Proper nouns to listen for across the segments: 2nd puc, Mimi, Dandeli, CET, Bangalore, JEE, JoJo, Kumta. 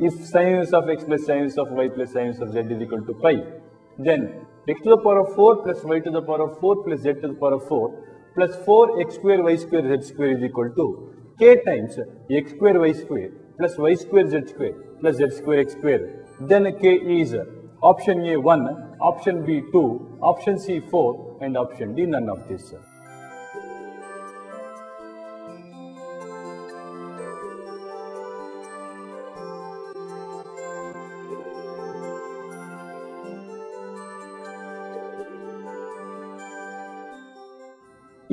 If sin of x plus sin of y plus sin of z is equal to pi, then x to the power of 4 plus y to the power of 4 plus z to the power of 4 plus 4x square y square z square is equal to k times x square y square plus y square plus z square x square. Then k is option A 1, option B 2, option C 4 and option D none of this.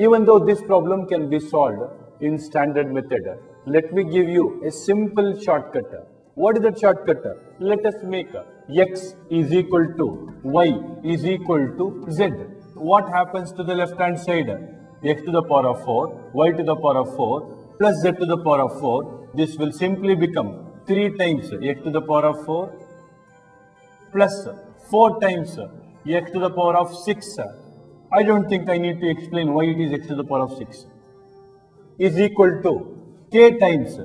Even though this problem can be solved in standard method, let me give you a simple shortcut. What is that shortcut? Let us make x is equal to y is equal to z. What happens to the left hand side? X to the power of 4, y to the power of 4 plus z to the power of 4. This will simply become 3 times x to the power of 4 plus 4 times x to the power of 6. I don't think I need to explain why it is x to the power of 6 is equal to k times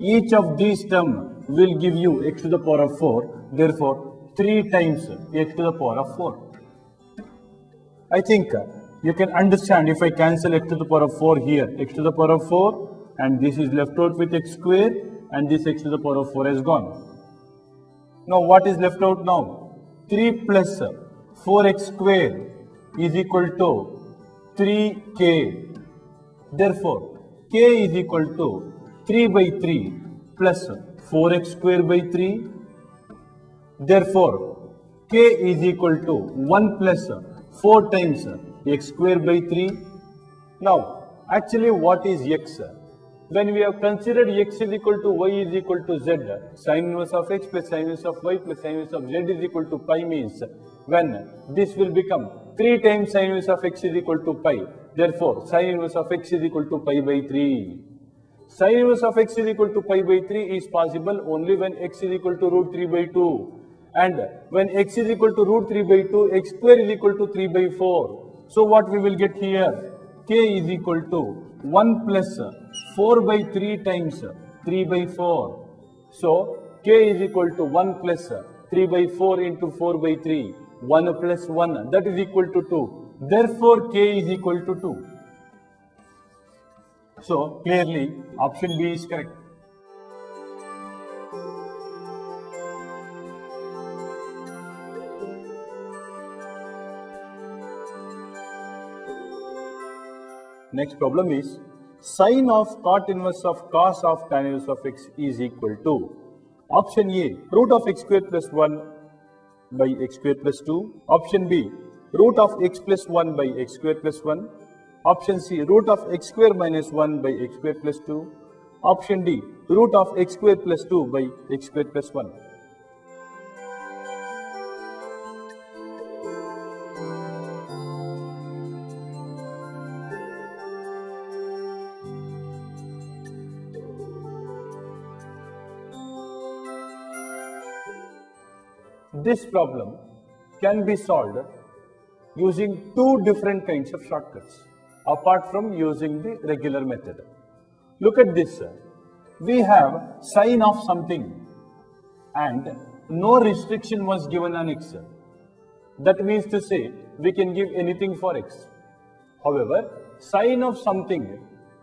each of these term will give you x to the power of 4, therefore 3 times x to the power of 4. I think you can understand if I cancel x to the power of 4 here, x to the power of 4, and this is left out with x square and this x to the power of 4 has gone. Now what is left out now? 3 plus 4x square is equal to 3k. Therefore, k is equal to 3 by 3 plus 4x square by 3. Therefore, k is equal to 1 plus 4 times x square by 3. Now, actually what is x? When we have considered x is equal to y is equal to z, sin inverse of x plus sin inverse of y plus sin inverse of z is equal to pi means when this will become 3 times sin inverse of x is equal to pi. Therefore, sin inverse of x is equal to pi by 3. Sin inverse of x is equal to pi by 3 is possible only when x is equal to root 3 by 2. And when x is equal to root 3 by 2, x square is equal to 3 by 4. So, what we will get here? K is equal to 1 plus 4 by 3 times 3 by 4. So, k is equal to 1 plus 3 by 4 into 4 by 3. 1 plus 1, that is equal to 2. Therefore, k is equal to 2. So, clearly, option B is correct. Next problem is, sin of cot inverse of cos of tan inverse of x is equal to, option A, root of x square plus 1 by x square plus 2, option B, root of x plus 1 by x square plus 1, option C, root of x square minus 1 by x square plus 2, option D, root of x square plus 2 by x square plus 1. This problem can be solved using two different kinds of shortcuts apart from using the regular method. Look at this. We have sin of something and no restriction was given on x. That means to say we can give anything for x. However, sin of something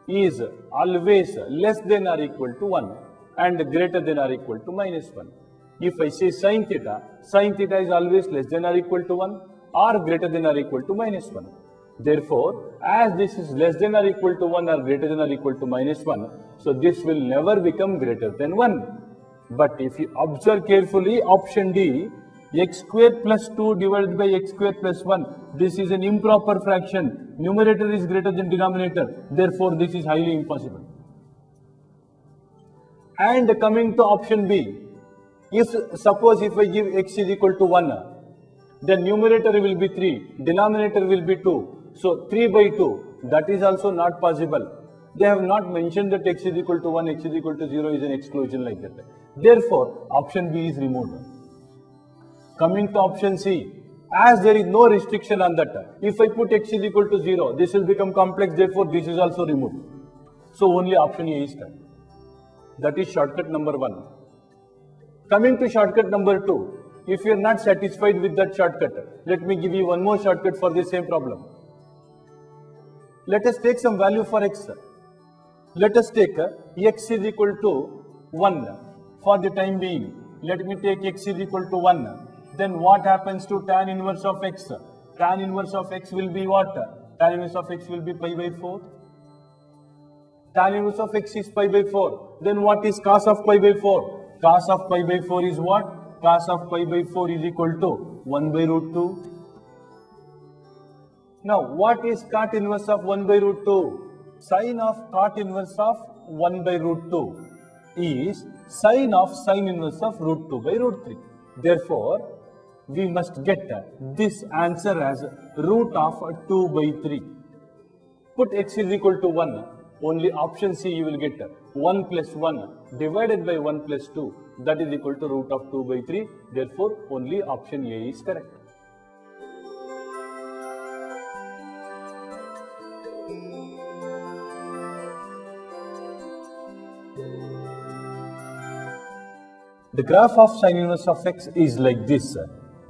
is always less than or equal to 1 and greater than or equal to minus 1. If I say sin theta is always less than or equal to 1 or greater than or equal to minus 1. Therefore, as this is less than or equal to 1 or greater than or equal to minus 1, so this will never become greater than 1. But if you observe carefully, option D, x square plus 2 divided by x square plus 1, this is an improper fraction. Numerator is greater than denominator. Therefore, this is highly impossible. And coming to option B, suppose if I give x is equal to 1, the numerator will be 3, denominator will be 2. So 3 by 2, that is also not possible. They have not mentioned that x is equal to 1, x is equal to 0 is an exclusion like that. Therefore, option B is removed. Coming to option C, as there is no restriction on that, if I put x is equal to 0, this will become complex, therefore this is also removed. So only option A is done. That is shortcut number 1. Coming to shortcut number 2, if you are not satisfied with that shortcut, let me give you one more shortcut for the same problem. Let us take some value for x. Let us take x is equal to 1 for the time being. Let me take x is equal to 1. Then what happens to tan inverse of x? Tan inverse of x will be what? Tan inverse of x will be pi by 4. Tan inverse of x is pi by 4. Then what is cos of pi by 4? Cos of pi by 4 is what? Cos of pi by 4 is equal to 1 by root 2. Now, what is cot inverse of 1 by root 2? Sine of cot inverse of 1 by root 2 is sine of sine inverse of root 2 by root 3. Therefore, we must get this answer as root of 2 by 3. Put x is equal to 1. Only option C you will get 1 plus 1 divided by 1 plus 2. That is equal to root of 2 by 3. Therefore, only option A is correct. The graph of sine inverse of x is like this.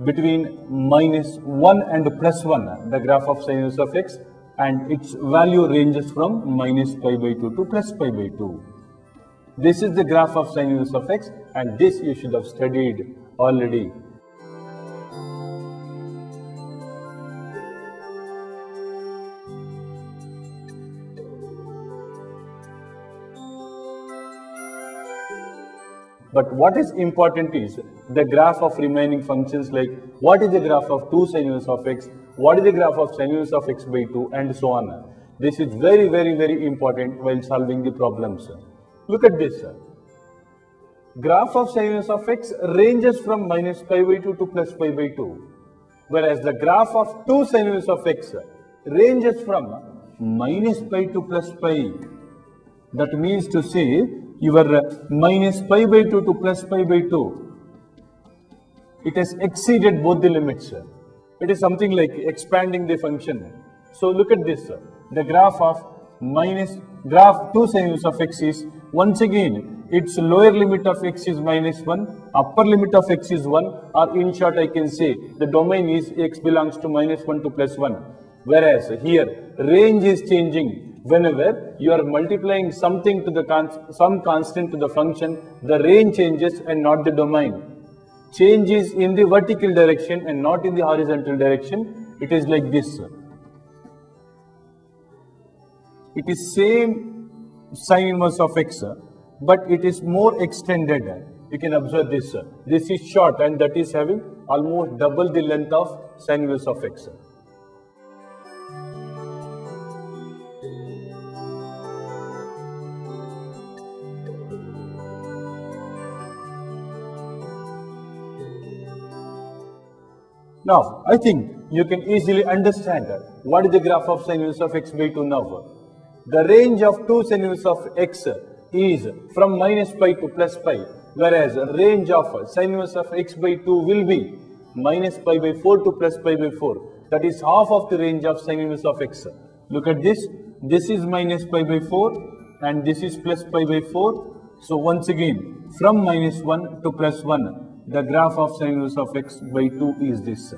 Between minus 1 and plus 1, the graph of sine inverse of x, and its value ranges from minus pi by 2 to plus pi by 2. This is the graph of sine inverse of x, and this you should have studied already. But what is important is the graph of remaining functions, like what is the graph of 2 sine inverse of x, what is the graph of sine inverse of x by 2, and so on. This is very, very, very important while solving the problems. Look at this. Graph of sine inverse of x ranges from minus pi by 2 to plus pi by 2, whereas the graph of 2 sine inverse of x ranges from minus pi to plus pi. That means to say, your minus pi by 2 to plus pi by 2, it has exceeded both the limits. It is something like expanding the function. So look at this. The graph of graph 2 sine inverse of x is, once again, its lower limit of x is minus 1, upper limit of x is 1, or in short I can say the domain is x belongs to minus 1 to plus 1. Whereas here range is changing. Whenever you are multiplying something to the some constant to the function, the range changes and not the domain. Changes in the vertical direction and not in the horizontal direction. It is like this. It is same sine inverse of x, but it is more extended. You can observe this. This is short, and that is having almost double the length of sine inverse of x. Now, I think you can easily understand what is the graph of sine inverse of x by 2 now. The range of 2 sine inverse of x is from minus pi to plus pi, whereas range of sine inverse of x by 2 will be minus pi by 4 to plus pi by 4. That is half of the range of sine inverse of x. Look at this. This is minus pi by 4 and this is plus pi by 4. So once again, from minus 1 to plus 1. The graph of sine inverse of x by 2 is this.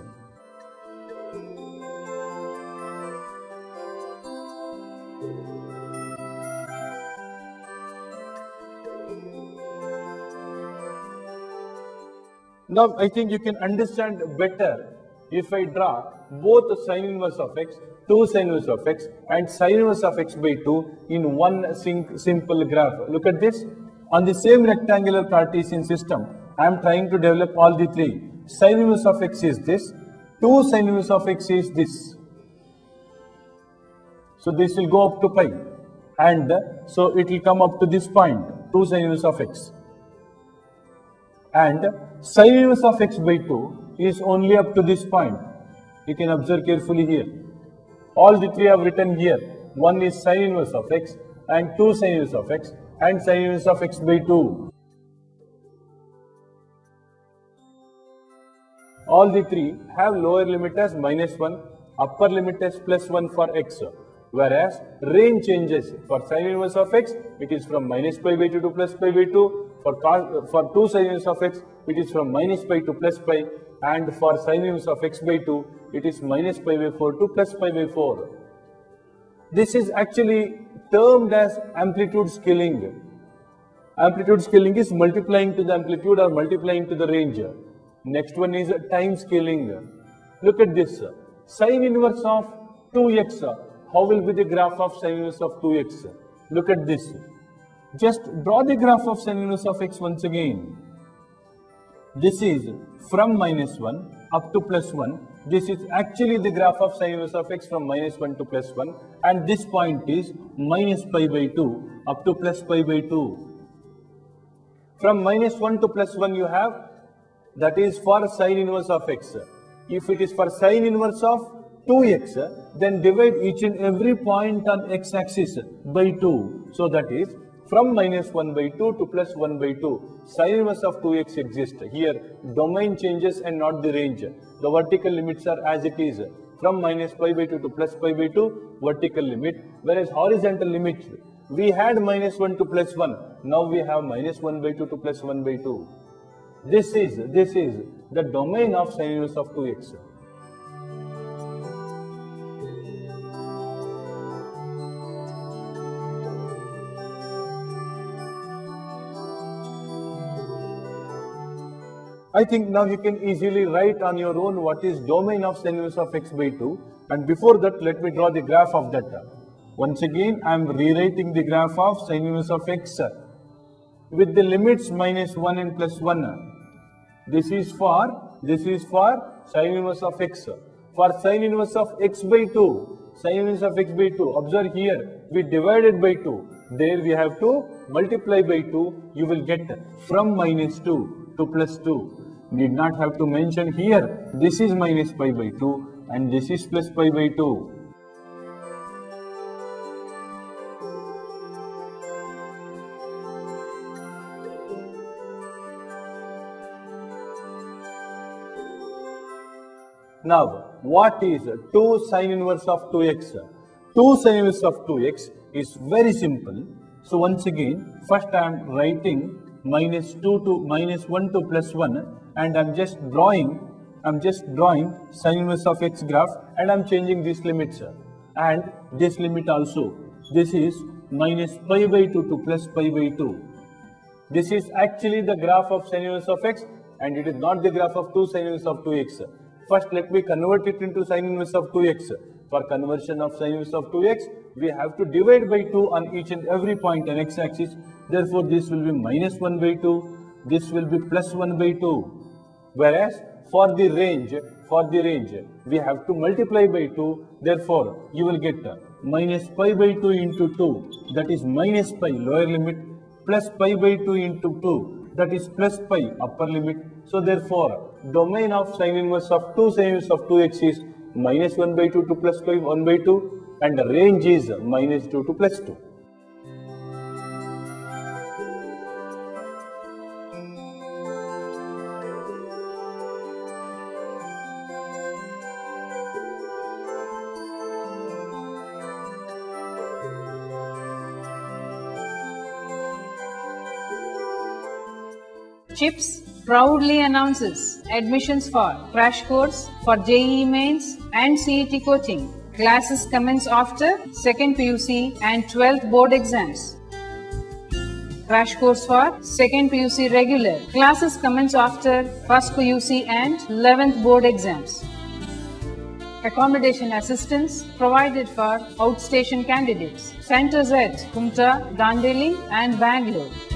Now I think you can understand better if I draw both sine inverse of x 2 sin inverse of x and sin inverse of x by 2 in one simple graph. Look at this. On the same rectangular Cartesian system, I am trying to develop all the three. Sin inverse of x is this, 2 sin inverse of x is this. So this will go up to pi, and so it will come up to this point, 2 sin inverse of x. And sin inverse of x by 2 is only up to this point. You can observe carefully here. All the three I have written here. One is sin inverse of x, and 2 sin inverse of x, and sin inverse of x by 2. All the three have lower limit as -1, upper limit as +1 for x. Whereas range changes for sin inverse of x, it is from -π/2 to +π/2. For 2 sin inverse of x, it is from -π to +π, and for sin inverse of x by 2, it is -π/4 to +π/4. This is actually termed as amplitude scaling. Amplitude scaling is multiplying to the amplitude or multiplying to the range. Next one is time scaling. Look at this. Sin inverse of 2x. How will be the graph of sin inverse of 2x? Look at this. Just draw the graph of sin inverse of x once again. This is from -1 up to +1. This is actually the graph of sin inverse of x from -1 to +1, and this point is -π/2 up to +π/2. From -1 to +1 you have, that is for sin inverse of x. If it is for sin inverse of 2x, then divide each and every point on x-axis by 2. So that is from -1/2 to +1/2, sin inverse of 2x exists. Here, domain changes and not the range. The vertical limits are as it is. From -π/2 to +π/2, vertical limit. Whereas horizontal limit, we had -1 to +1. Now we have -1/2 to +1/2. This is the domain of sin inverse of 2x. I think now you can easily write on your own what is domain of sin inverse of x by 2, and before that let me draw the graph of that. Once again I am rewriting the graph of sin inverse of x with the limits -1 and +1. This is for sin inverse of x. For sin inverse of x by 2, sin inverse of x by 2, observe here we divided by 2, there we have to multiply by 2, you will get from -2 to +2. Need not have to mention here. This is -π/2 and this is +π/2. Now, what is 2 sin inverse of 2x? 2 sin inverse of 2x is very simple. So once again, first I am writing -1 to +1, and I'm just drawing sin inverse of x graph, and I'm changing this limit, sir, and this limit also. This is -π/2 to +π/2. This is actually the graph of sin inverse of x, and it is not the graph of 2 sin inverse of 2x. First, let me convert it into sin inverse of 2x. For conversion of sin inverse of 2x, we have to divide by 2 on each and every point on x-axis. Therefore, this will be -1/2, this will be +1/2. Whereas for the range, we have to multiply by 2. Therefore, you will get -π/2 into 2, that is -π, lower limit, +π/2 into 2, that is +π, upper limit. So therefore, domain of sin inverse of 2 sin inverse of 2x is -1/2 to +1/2, and the range is -2 to +2. CHIPS proudly announces admissions for crash course for JEE mains and CET coaching. Classes commence after 2nd PUC and 12th board exams. Crash course for 2nd PUC regular. Classes commence after 1st PUC and 11th board exams. accommodation assistance provided for outstation candidates. Centers at Kumta, Dandeli and Bangalore.